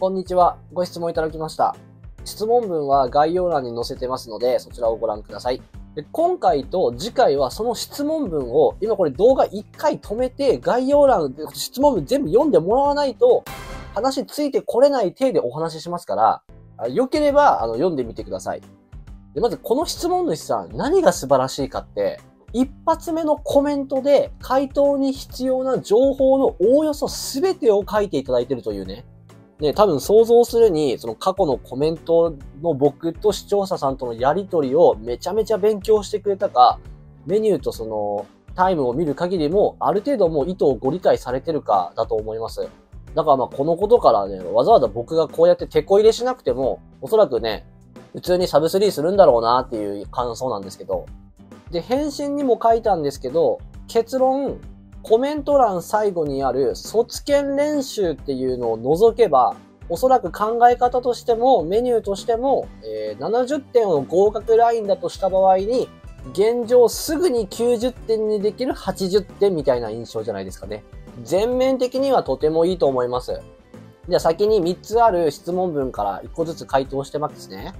こんにちは。ご質問いただきました。質問文は概要欄に載せてますので、そちらをご覧ください。で、今回と次回はその質問文を、今これ動画1回止めて、概要欄、質問文全部読んでもらわないと、話ついてこれない体でお話ししますから、良ければ読んでみてください。で、まずこの質問主さん、何が素晴らしいかって、一発目のコメントで回答に必要な情報のおおよそ全てを書いていただいてるというね。ね、多分想像するに、その過去のコメントの僕と視聴者さんとのやりとりをめちゃめちゃ勉強してくれたか、メニューとそのタイムを見る限りもある程度もう意図をご理解されてるかだと思います。だからまあこのことからね、わざわざ僕がこうやって手こ入れしなくても、おそらくね、普通にサブスリーするんだろうなっていう感想なんですけど。で、返信にも書いたんですけど、結論、コメント欄最後にある卒検練習っていうのを除けば、おそらく考え方としてもメニューとしても、70点を合格ラインだとした場合に、現状すぐに90点にできる80点みたいな印象じゃないですかね。全面的にはとてもいいと思います。じゃあ先に3つある質問文から1個ずつ回答してますね。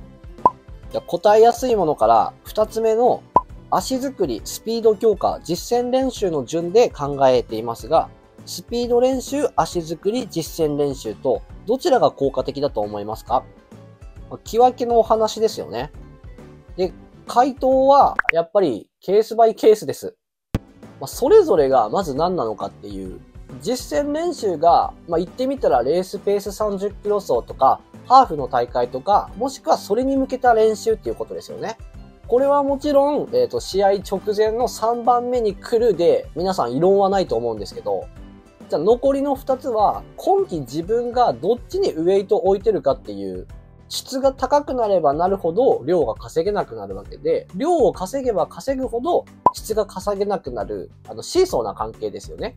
じゃあ答えやすいものから2つ目の足作り、スピード強化、実践練習の順で考えていますが、スピード練習、足作り、実践練習と、どちらが効果的だと思いますか？木分けのお話ですよね。で、回答は、やっぱりケースバイケースです。それぞれがまず何なのかっていう、実践練習が、言ってみたらレースペース30キロ走とか、ハーフの大会とか、もしくはそれに向けた練習っていうことですよね。これはもちろん、試合直前の3番目に来るで、皆さん異論はないと思うんですけど、じゃあ残りの2つは、今季自分がどっちにウェイトを置いてるかっていう、質が高くなればなるほど量が稼げなくなるわけで、量を稼げば稼ぐほど質が稼げなくなる、シーソーな関係ですよね。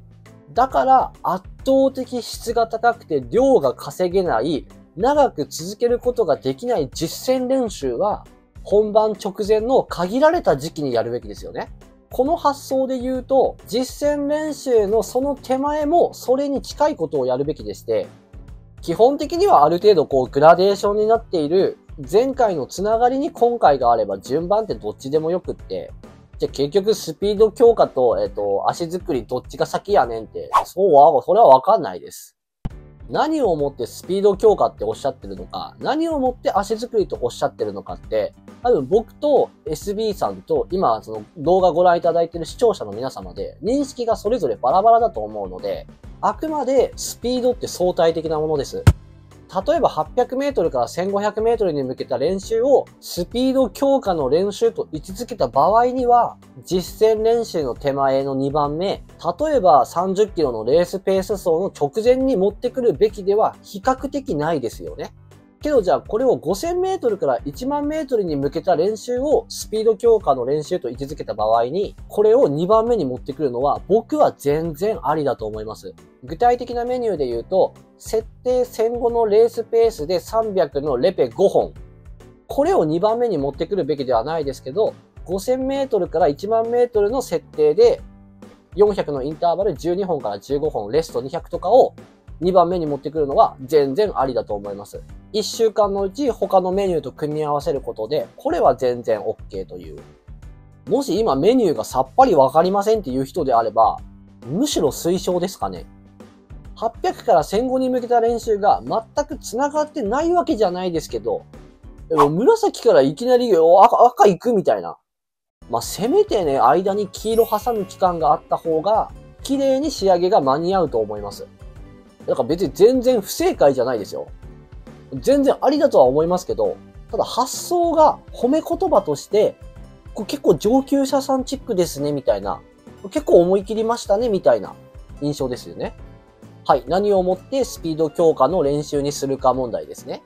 だから、圧倒的質が高くて量が稼げない、長く続けることができない実践練習は、本番直前の限られた時期にやるべきですよね。この発想で言うと、実践練習のその手前もそれに近いことをやるべきでして、基本的にはある程度グラデーションになっている前回のつながりに今回があれば順番ってどっちでもよくって、じゃあ結局スピード強化と、足作りどっちが先やねんって、それはわかんないです。何をもってスピード強化っておっしゃってるのか、何をもって足作りとおっしゃってるのかって、多分僕と SB さんと今その動画ご覧いただいている視聴者の皆様で認識がそれぞれバラバラだと思うので、あくまでスピードって相対的なものです。例えば800メートルから1500メートルに向けた練習をスピード強化の練習と位置づけた場合には、実践練習の手前の2番目、例えば30キロのレースペース走の直前に持ってくるべきでは比較的ないですよね。けどじゃあこれを5000メートルから1万メートルに向けた練習をスピード強化の練習と位置づけた場合に、これを2番目に持ってくるのは僕は全然ありだと思います。具体的なメニューで言うと、設定1500のレースペースで300のレペ5本。これを2番目に持ってくるべきではないですけど、5000メートルから1万メートルの設定で400のインターバル12本から15本、レスト200とかを2番目に持ってくるのは全然ありだと思います。1週間のうち他のメニューと組み合わせることで、これは全然 OK という。もし今メニューがさっぱりわかりませんっていう人であれば、むしろ推奨ですかね。800から1500に向けた練習が全く繋がってないわけじゃないですけど、でも紫からいきなり赤行くみたいな。せめてね、間に黄色挟む期間があった方が、綺麗に仕上げが間に合うと思います。だから別に全然不正解じゃないですよ。全然ありだとは思いますけど、ただ発想が褒め言葉として、結構上級者さんチックですね、みたいな。結構思い切りましたね、みたいな印象ですよね。はい。何をもってスピード強化の練習にするか問題ですね。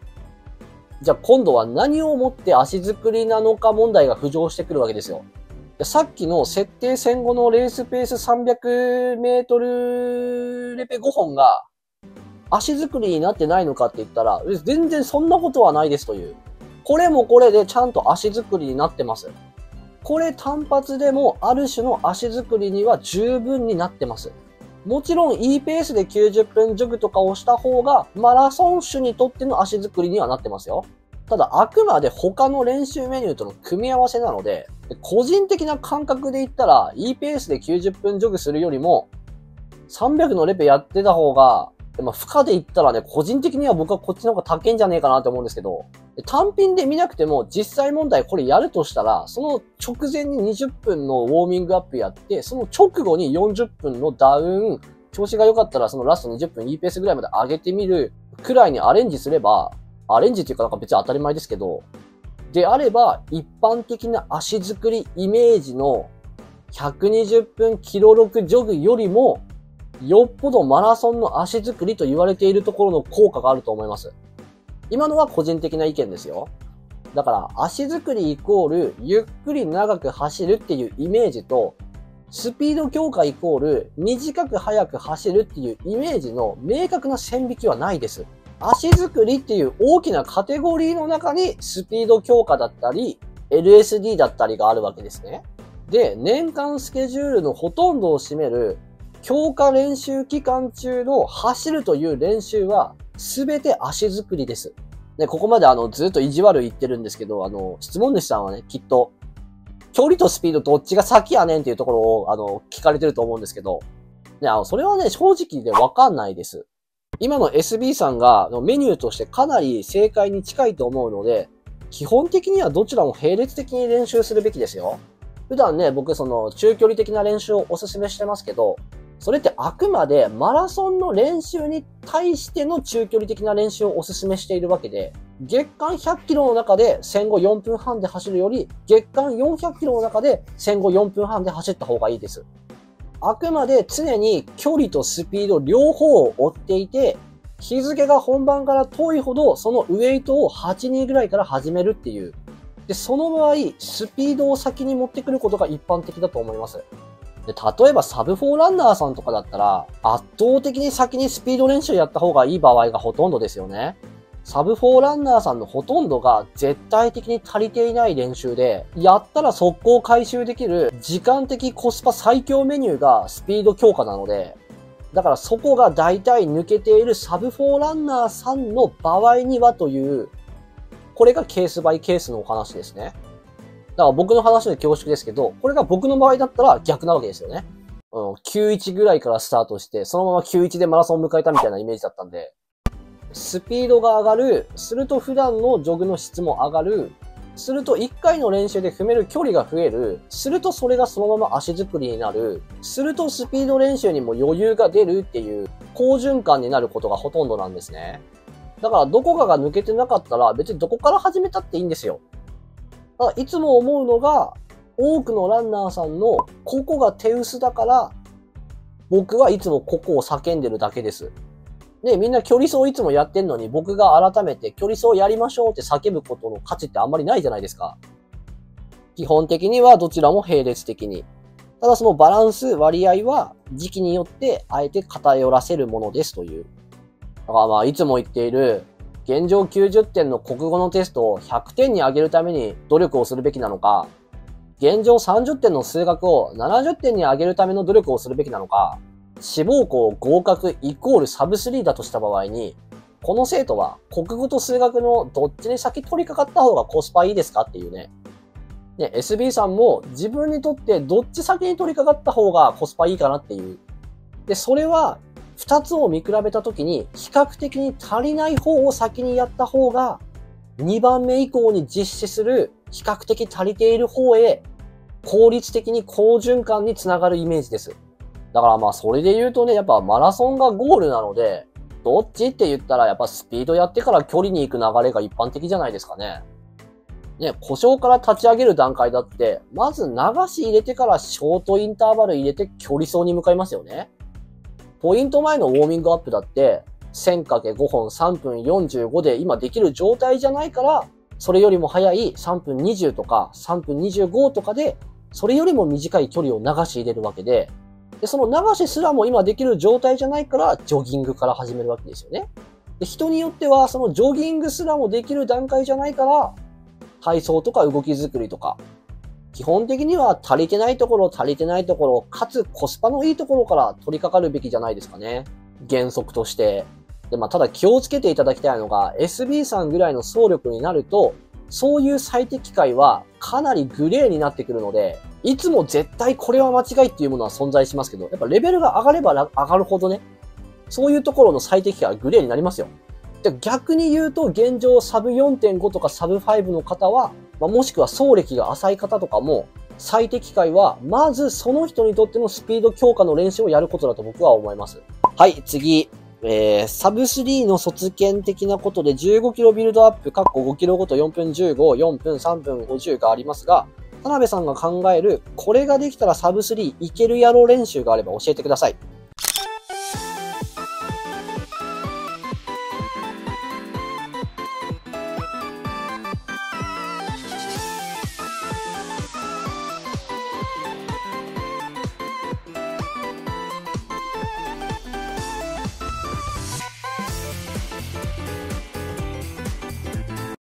じゃあ今度は何をもって足作りなのか問題が浮上してくるわけですよ。さっきの設定1500のレースペース300メートルレペ5本が、足作りになってないのかって言ったら、全然そんなことはないですという。これもこれでちゃんと足作りになってます。これ単発でもある種の足作りには十分になってます。もちろんいいペースで90分ジョグとかをした方がマラソン手にとっての足作りにはなってますよ。ただあくまで他の練習メニューとの組み合わせなので、個人的な感覚で言ったらいいペースで90分ジョグするよりも300のレペやってた方が、負荷で言ったらね、個人的には僕はこっちの方が高いんじゃねえかなって思うんですけど、単品で見なくても実際問題これやるとしたら、その直前に20分のウォーミングアップやって、その直後に40分のダウン、調子が良かったらそのラスト20分いいペースぐらいまで上げてみるくらいにアレンジすれば、アレンジっていうかなんか別に当たり前ですけど、であれば一般的な足作りイメージの120分キロ6ジョグよりも、よっぽどマラソンの足作りと言われているところの効果があると思います。今のは個人的な意見ですよ。だから足作りイコールゆっくり長く走るっていうイメージと、スピード強化イコール短く速く走るっていうイメージの明確な線引きはないです。足作りっていう大きなカテゴリーの中にスピード強化だったり、LSD だったりがあるわけですね。で、年間スケジュールのほとんどを占める強化練習期間中の走るという練習は全て足作りです。ね、ここまでずっと意地悪言ってるんですけど、質問主さんはね、きっと、距離とスピードどっちが先やねんっていうところを、聞かれてると思うんですけど、ね、それはね、正直でわかんないです。今の SB さんがメニューとしてかなり正解に近いと思うので、基本的にはどちらも並列的に練習するべきですよ。普段ね、僕中距離的な練習をお勧めしてますけど、それってあくまでマラソンの練習に対しての中距離的な練習をお勧めしているわけで、月間100キロの中で戦後4分半で走るより、月間400キロの中で戦後4分半で走った方がいいです。あくまで常に距離とスピード両方を追っていて、日付が本番から遠いほどそのウェイトを8-2ぐらいから始めるっていう。で、その場合、スピードを先に持ってくることが一般的だと思います。で、例えばサブ4ランナーさんとかだったら、圧倒的に先にスピード練習やった方がいい場合がほとんどですよね。サブ4ランナーさんのほとんどが絶対的に足りていない練習で、やったら速攻回収できる時間的コスパ最強メニューがスピード強化なので、だからそこが大体抜けているサブ4ランナーさんの場合にはという、これがケースバイケースのお話ですね。だから僕の話で恐縮ですけど、これが僕の場合だったら逆なわけですよね。91ぐらいからスタートして、そのまま91でマラソンを迎えたみたいなイメージだったんで、スピードが上がる、すると普段のジョグの質も上がる、すると1回の練習で踏める距離が増える、するとそれがそのまま足作りになる、するとスピード練習にも余裕が出るっていう好循環になることがほとんどなんですね。だからどこかが抜けてなかったら別にどこから始めたっていいんですよ。いつも思うのが、多くのランナーさんのここが手薄だから、僕はいつもここを叫んでるだけです。で、みんな距離走いつもやってんのに、僕が改めて距離走やりましょうって叫ぶことの価値ってあんまりないじゃないですか。基本的にはどちらも並列的に。ただそのバランス、割合は時期によってあえて偏らせるものですという。だからいつも言っている、現状90点の国語のテストを100点に上げるために努力をするべきなのか、現状30点の数学を70点に上げるための努力をするべきなのか、志望校合格イコールサブ3だとした場合に、この生徒は国語と数学のどっちに先取り掛かった方がコスパいいですかっていうね。ね、SB さんも自分にとってどっち先に取り掛かった方がコスパいいかなっていう。で、それは、二つを見比べたときに、比較的に足りない方を先にやった方が、2番目以降に実施する、比較的足りている方へ、効率的に好循環につながるイメージです。だからそれで言うとね、やっぱマラソンがゴールなので、どっちって言ったらやっぱスピードやってから距離に行く流れが一般的じゃないですかね。ね、故障から立ち上げる段階だって、まず流し入れてからショートインターバル入れて距離走に向かいますよね。ポイント前のウォーミングアップだって、1000×5 本3分45で今できる状態じゃないから、それよりも早い3分20とか3分25とかで、それよりも短い距離を流し入れるわけで、その流しすらも今できる状態じゃないから、ジョギングから始めるわけですよね。で、人によっては、そのジョギングすらもできる段階じゃないから、体操とか動き作りとか、基本的には足りてないところ、かつコスパのいいところから取り掛かるべきじゃないですかね。原則として。で、まあ、ただ気をつけていただきたいのが、SB さんぐらいの総力になると、そういう最適解はかなりグレーになってくるので、いつも絶対これは間違いっていうものは存在しますけど、やっぱレベルが上がれば上がるほどね、そういうところの最適解はグレーになりますよ。で、逆に言うと現状サブ 4.5 とかサブ5の方は、まあ、もしくは走歴が浅い方とかも、最適解はまずその人にとってのスピード強化の練習をやることだと僕は思います。はい、次。サブ3の卒検的なことで15キロビルドアップ、5キロごと4分15、4分3分50がありますが、田辺さんが考える、これができたらサブ3いけるやろ練習があれば教えてください。